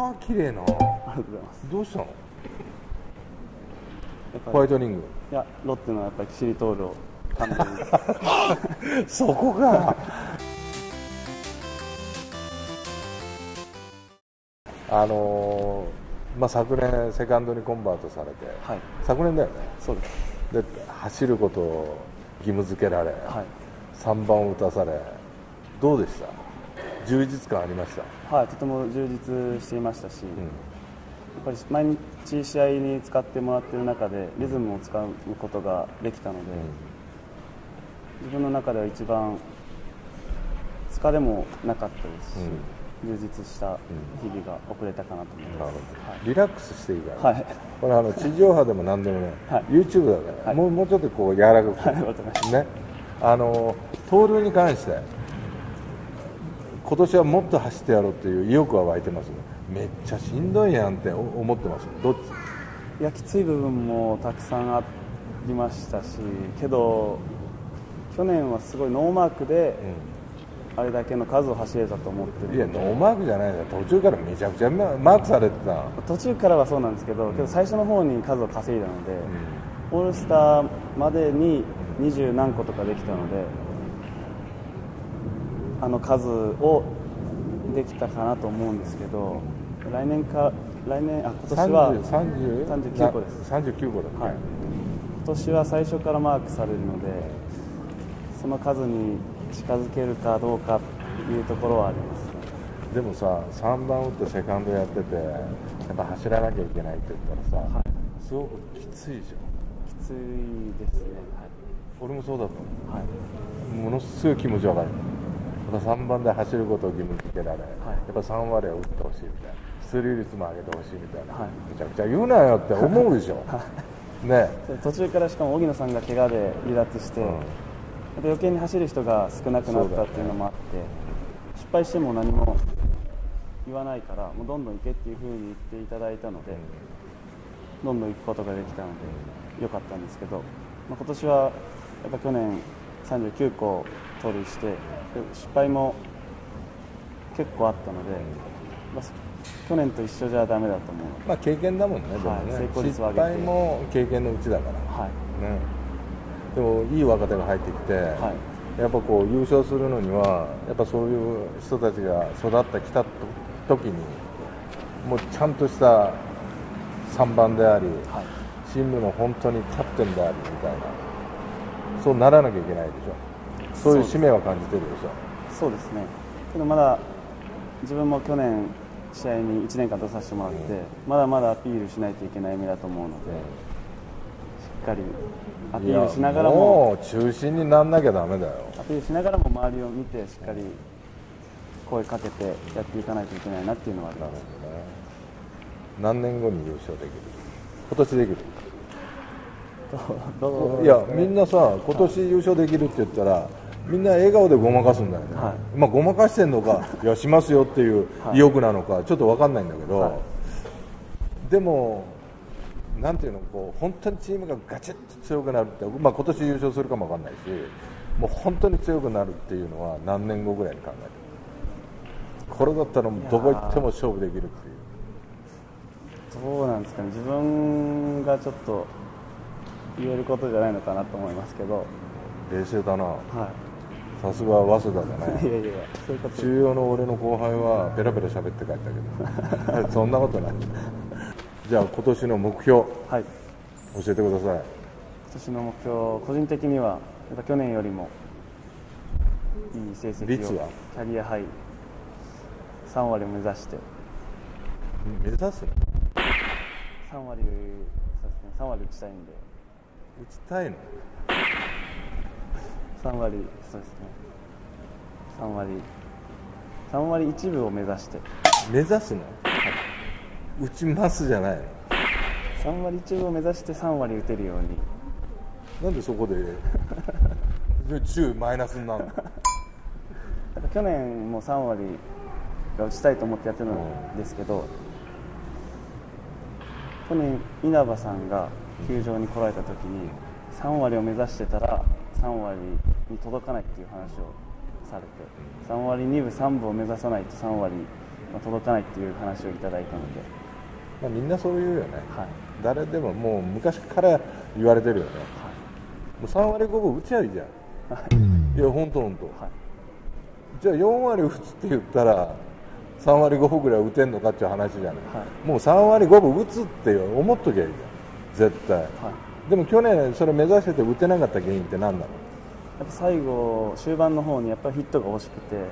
歯綺麗な。ありがとうございます。どうしたの？ホワイトニング。いや、ロッテのやっぱりキシリトールを完全に。そこか。まあ、昨年セカンドにコンバートされて、はい、昨年だよね。そうです。で、走ることを義務付けられ、はい、3番を打たされ、どうでした？充実感ありました？はい、とても充実していましたし、やっぱり毎日試合に使ってもらっている中でリズムを使うことができたので、自分の中では一番疲れもなかったですし、充実した日々が遅れたかなと思います。リラックスしていいから、はい、これ地上波でも何でもね、YouTube だから、はい、もうちょっとこう柔らかくね、盗塁に関して今年はもっと走ってやろうっていう意欲は湧いてますね。めっちゃしんどいやんって思ってます。どっち？いや、きつい部分もたくさんありましたし、けど去年はすごいノーマークで、あれだけの数を走れたと思ってる。いや、ノーマークじゃないね。途中からめちゃくちゃマークされてた。途中からはそうなんですけど、けど最初の方に数を稼いだので、オールスターまでに20何個とかできたので、数をできたかなと思うんですけど、今年は39個です。39個だね。はい。今年は最初からマークされるので、その数に近づけるかどうかというところはありますね。でもさ、3番打ってセカンドやってて、やっぱ走らなきゃいけないって言ったらさ、はい、すごくきついじゃん。きついですね。はい、俺もそうだった。はい、ものすごい気持ちわかる。3番で走ることを義務付けられ、はい、やっぱ3割は打ってほしいみたいな、出塁率も上げてほしいみたいな、はい、めちゃくちゃ言うなよって思うでしょ。ね、途中からしかも荻野さんが怪我で離脱して、余計に走る人が少なくなったっていうのもあって、ね、失敗しても何も言わないから、もうどんどん行けっていうふうに言っていただいたので、どんどん行くことができたので、よかったんですけど、まあ、今年はやっぱ去年、39個盗塁して、失敗も結構あったので、まあ、去年と一緒じゃだめだと思う。まあ経験だもんね、失敗も経験のうちだから、はいね、でもいい若手が入ってきて、はい、やっぱこう優勝するのには、やっぱそういう人たちが育ってきた時に、もうちゃんとした3番であり、はい、チームの本当にキャプテンでありみたいな。そうならなきゃいけないでしょ。そういう使命は感じてるでしょ。そうですね。けどまだ自分も去年試合に1年間出させてもらって、まだまだアピールしないといけない身だと思うので、しっかりアピールしながらも、もう中心にならなきゃダメだよ。アピールしながらも周りを見てしっかり声かけてやっていかないといけないなっていうのはあります。何年後に優勝できる？今年できる？いや、みんなさ、今年優勝できるって言ったら、みんな笑顔でごまかすんだよね、まあごまかしてんのか、いや、しますよっていう意欲なのか、ちょっと分かんないんだけど、でも、なんていうの、こう本当にチームがガチッと強くなるって、まあ今年優勝するかも分かんないし、もう本当に強くなるっていうのは、何年後ぐらいに考えてる、これだったら、どこ行っても勝負できるっていう。どうなんですかね、自分がちょっと言えることじゃないのかなと思いますけど。冷静だな。はい。さすが早稲田だね。いやいや、そういうこと。中央の俺の後輩はペラペラ喋って帰ったけど。そんなことない。じゃあ今年の目標。はい。教えてください。今年の目標、個人的にはやっぱ去年よりもいい成績を。率は？キャリアハイ3割を目指して。目指す？3割、そうですね。3割打ちたいんで。打ちたいの？3割、そうですね。3割1分を目指して。目指すの？はい。打ちますじゃないの。3割1分を目指して3割打てるように。なんでそこで10マイナスになるの？去年も3割が打ちたいと思ってやってるんですけど、去年稲葉さんが球場に来られたときに3割を目指してたら3割に届かないっていう話をされて、3割2分3分を目指さないと3割届かないっていう話をいただいたので、まあ、みんなそう言うよね、はい、誰でももう昔から言われてるよね、はい、もう3割5分打ちゃいいじゃん、はい、いや本当本当、はい、じゃあ4割打つって言ったら3割5分ぐらい打てんのかっていう話じゃない、はい、もう3割5分打つって思っときゃいいじゃん絶対、はい、でも去年それ目指してて打てなかった原因って何だろう。やっぱ最後終盤の方にやっぱりヒットが欲しくて、うん、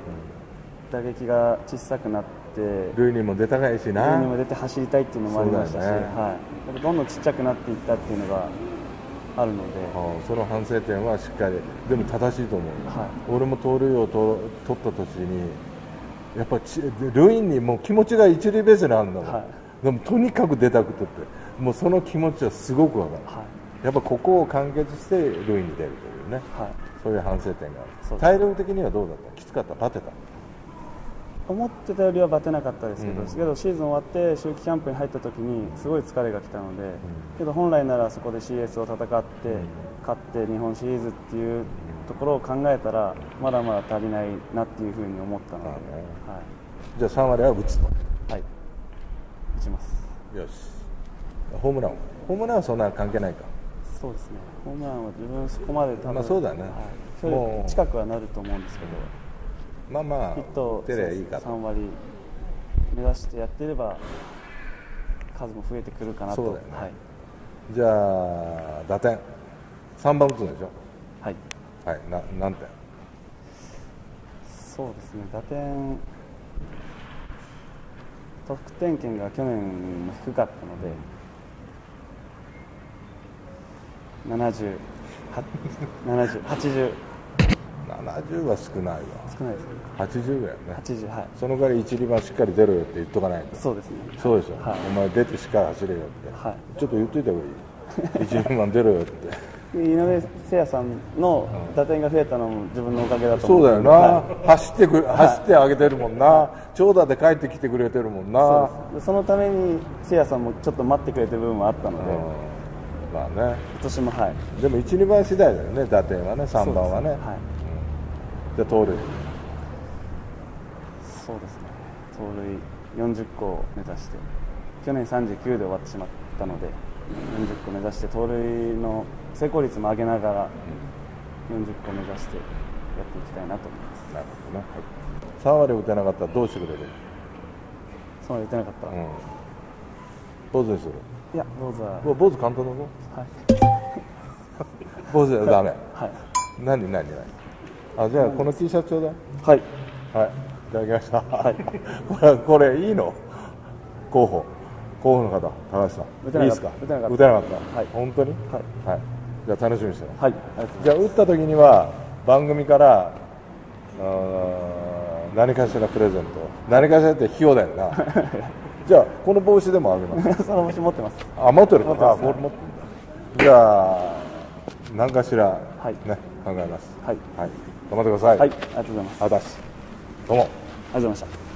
打撃が小さくなって塁にも出たかいしな、塁にも出て走りたいっていうのもありましたし、ね、はい、どんどんちっちゃくなっていったっていうのがあるので、はあ、その反省点はしっかり、でも正しいと思う、はい、俺も盗塁を取った時にやっぱ塁にもう気持ちが一塁ベースにあるんだもん、はい、でもとにかく出たくてってもうその気持ちはすごく分かる、はい、やっぱここを完結して塁に出るというね、はい、そういう反省点がある。体力的にはどうだった？きつかった？バテた？思ってたよりはバテなかったですけど、うん、けどシーズン終わって秋季キャンプに入った時にすごい疲れが来たので、うん、けど本来ならそこで CS を戦って、うん、勝って日本シリーズっていうところを考えたらまだまだ足りないなっていうふうに思ったので、ね、はい、じゃあ3割は打つと。はい、打ちます。よし。ホームランはそんな関係ないか。そうですね、ホームランは自分そこまで多分、まあそうだね、はい、近くはなると思うんですけど、まあまあヒット打てりゃいいかと、3割目指してやっていれば数も増えてくるかなと。そうだよね、はい、じゃあ打点3番打つんでしょ。はい、はい、何点？そうですね、打点得点圏が去年も低かったので、70は少ないわ。少ないですね。80ぐらいね。80、はい。その代わり一塁はしっかり出ろよって言っとかないと。そうですね。そうでしょ、はい、お前出てしっかり走れよって、はい、ちょっと言っといた方がいい一塁は出ろよって井上誠也さんの打点が増えたのも自分のおかげだと思う。そうだよな、はい、走ってあげてるもんな、はい、長打で帰ってきてくれてるもんな。 そのために誠也さんもちょっと待ってくれてる部分はあったので、うん、まあね、今年も、はい、でも 1,2 番次第だよね、打点はね、3番はね、はい、うん、じゃあ盗塁。そうですね、盗塁40個を目指して、去年39で終わってしまったので40個目指して、盗塁の成功率も上げながら40個目指してやっていきたいなと思います。なるほどね、はい、3割打てなかったらどうしてくれる？3割打てなかったら、うん、坊主にする。いや、坊主簡単だぞ。はい。坊主はダメ。はい。何。あ、じゃあこの T シャツちょうだい。はい。はい。いただきました。はい。これいいの？候補の方、高橋さん。打てなかった。打てなかった。はい。本当に？はい。はい。じゃあ楽しみにしてます。はい。じゃあ打った時には番組から何かしらプレゼント。何かしらって費用だよな。じゃあこの帽子でもあげます。その帽子持ってます。あ、持ってる。あ、これ持ってる。じゃあ何かしら、はい、ね、考えます。はい。はい。頑張ってください。はい。ありがとうございます。どうも。ありがとうございました。